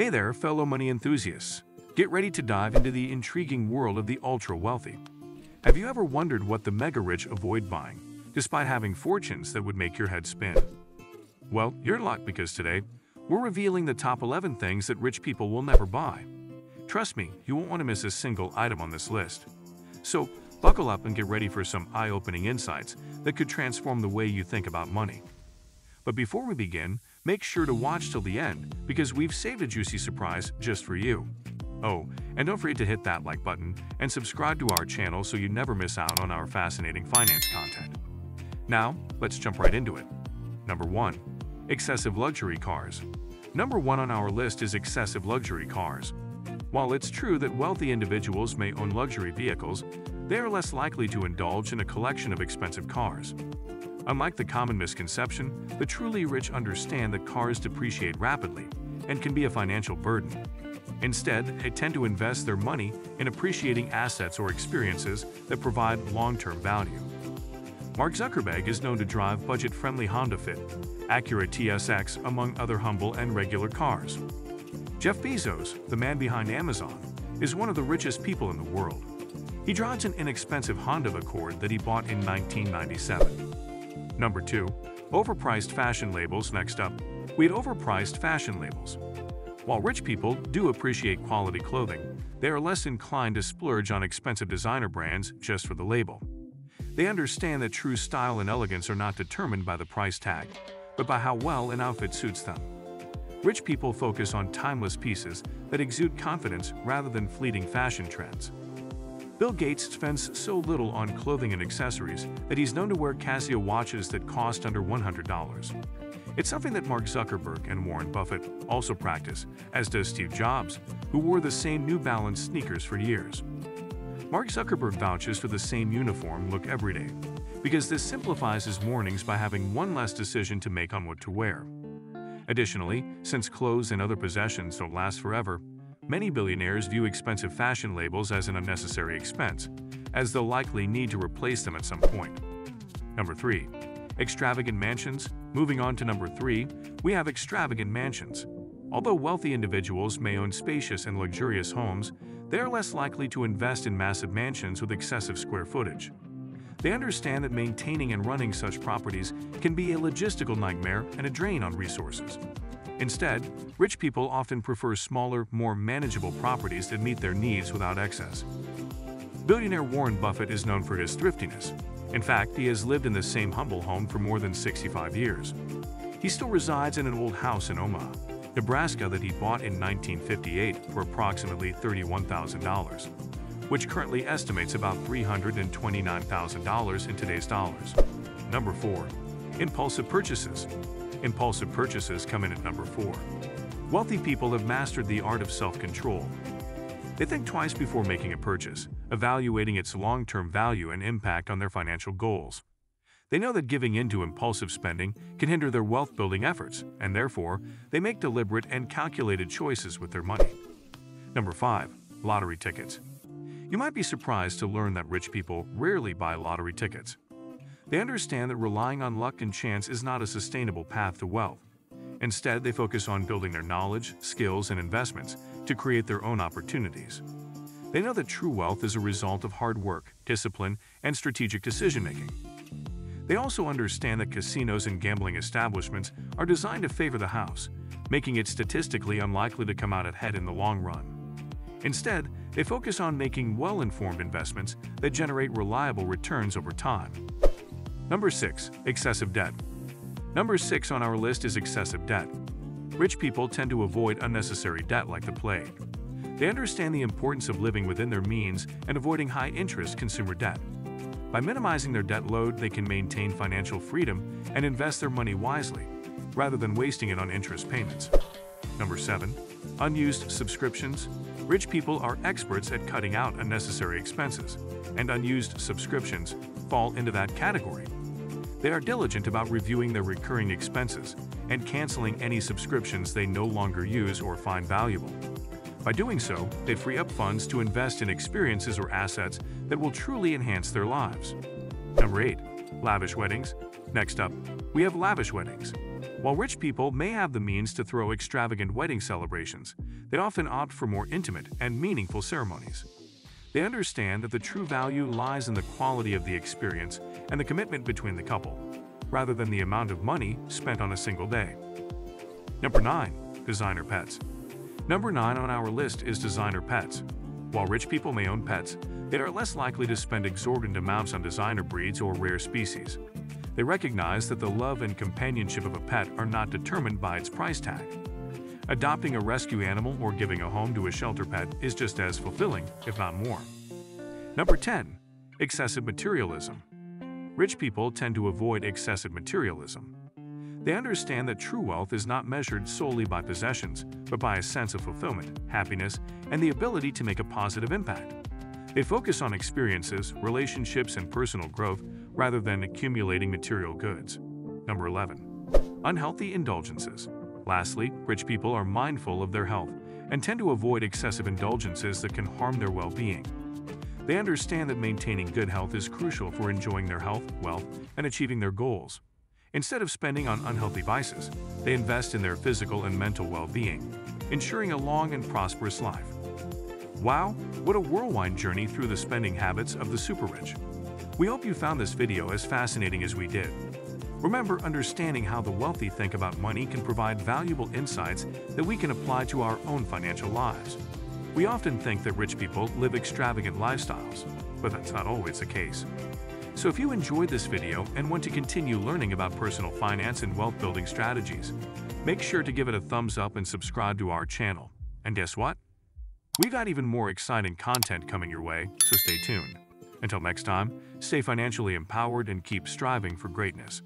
Hey there, fellow money enthusiasts. Get ready to dive into the intriguing world of the ultra-wealthy. Have you ever wondered what the mega-rich avoid buying, despite having fortunes that would make your head spin? Well, you're lucky because today, we're revealing the top 11 things that rich people will never buy. Trust me, you won't want to miss a single item on this list. So, buckle up and get ready for some eye-opening insights that could transform the way you think about money. But before we begin, make sure to watch till the end because we've saved a juicy surprise just for you. Oh, and don't forget to hit that like button and subscribe to our channel so you never miss out on our fascinating finance content. Now, let's jump right into it. Number 1. Excessive luxury cars. Number 1 on our list is excessive luxury cars. While it's true that wealthy individuals may own luxury vehicles, they are less likely to indulge in a collection of expensive cars. Unlike the common misconception, the truly rich understand that cars depreciate rapidly and can be a financial burden. Instead, they tend to invest their money in appreciating assets or experiences that provide long-term value. Mark Zuckerberg is known to drive budget-friendly Honda Fit, Acura TSX, among other humble and regular cars. Jeff Bezos, the man behind Amazon, is one of the richest people in the world. He drives an inexpensive Honda Accord that he bought in 1997. Number 2. Overpriced fashion labels. Next up, we had overpriced fashion labels. While rich people do appreciate quality clothing, they are less inclined to splurge on expensive designer brands just for the label. They understand that true style and elegance are not determined by the price tag, but by how well an outfit suits them. Rich people focus on timeless pieces that exude confidence rather than fleeting fashion trends. Bill Gates spends so little on clothing and accessories that he's known to wear Casio watches that cost under $100. It's something that Mark Zuckerberg and Warren Buffett also practice, as does Steve Jobs, who wore the same New Balance sneakers for years. Mark Zuckerberg vouches for the same uniform look every day, because this simplifies his mornings by having one less decision to make on what to wear. Additionally, since clothes and other possessions don't last forever, many billionaires view expensive fashion labels as an unnecessary expense, as they'll likely need to replace them at some point. Number 3. Extravagant mansions. Moving on to number 3, we have extravagant mansions. Although wealthy individuals may own spacious and luxurious homes, they are less likely to invest in massive mansions with excessive square footage. They understand that maintaining and running such properties can be a logistical nightmare and a drain on resources. Instead, rich people often prefer smaller, more manageable properties that meet their needs without excess. Billionaire Warren Buffett is known for his thriftiness. In fact, he has lived in the same humble home for more than 65 years. He still resides in an old house in Omaha, Nebraska that he bought in 1958 for approximately $31,000, which currently estimates about $329,000 in today's dollars. Number 4. Impulsive purchases. Impulsive purchases come in at number 4. Wealthy people have mastered the art of self-control. They think twice before making a purchase, evaluating its long-term value and impact on their financial goals. They know that giving in to impulsive spending can hinder their wealth-building efforts, and therefore, they make deliberate and calculated choices with their money. Number 5. Lottery tickets. You might be surprised to learn that rich people rarely buy lottery tickets. They understand that relying on luck and chance is not a sustainable path to wealth. Instead, they focus on building their knowledge, skills, and investments to create their own opportunities. They know that true wealth is a result of hard work, discipline, and strategic decision-making. They also understand that casinos and gambling establishments are designed to favor the house, making it statistically unlikely to come out ahead in the long run. Instead, they focus on making well-informed investments that generate reliable returns over time. Number 6. Excessive debt. Number 6 on our list is excessive debt. Rich people tend to avoid unnecessary debt like the plague. They understand the importance of living within their means and avoiding high-interest consumer debt. By minimizing their debt load, they can maintain financial freedom and invest their money wisely, rather than wasting it on interest payments. Number 7. Unused subscriptions. Rich people are experts at cutting out unnecessary expenses, and unused subscriptions fall into that category. They are diligent about reviewing their recurring expenses and canceling any subscriptions they no longer use or find valuable. By doing so, they free up funds to invest in experiences or assets that will truly enhance their lives. Number 8. Lavish weddings. Next up, we have lavish weddings. While rich people may have the means to throw extravagant wedding celebrations, they often opt for more intimate and meaningful ceremonies. They understand that the true value lies in the quality of the experience and the commitment between the couple, rather than the amount of money spent on a single day. Number 9. Designer pets. Number 9 on our list is designer pets. While rich people may own pets, they are less likely to spend exorbitant amounts on designer breeds or rare species. They recognize that the love and companionship of a pet are not determined by its price tag. Adopting a rescue animal or giving a home to a shelter pet is just as fulfilling, if not more. Number 10. Excessive materialism. Rich people tend to avoid excessive materialism. They understand that true wealth is not measured solely by possessions, but by a sense of fulfillment, happiness, and the ability to make a positive impact. They focus on experiences, relationships, and personal growth rather than accumulating material goods. Number 11. Unhealthy indulgences. Lastly, rich people are mindful of their health and tend to avoid excessive indulgences that can harm their well-being. They understand that maintaining good health is crucial for enjoying their health, wealth, and achieving their goals. Instead of spending on unhealthy vices, they invest in their physical and mental well-being, ensuring a long and prosperous life. Wow, what a whirlwind journey through the spending habits of the super rich. We hope you found this video as fascinating as we did. Remember, understanding how the wealthy think about money can provide valuable insights that we can apply to our own financial lives. We often think that rich people live extravagant lifestyles, but that's not always the case. So if you enjoyed this video and want to continue learning about personal finance and wealth-building strategies, make sure to give it a thumbs up and subscribe to our channel. And guess what? We got even more exciting content coming your way, so stay tuned. Until next time, stay financially empowered and keep striving for greatness.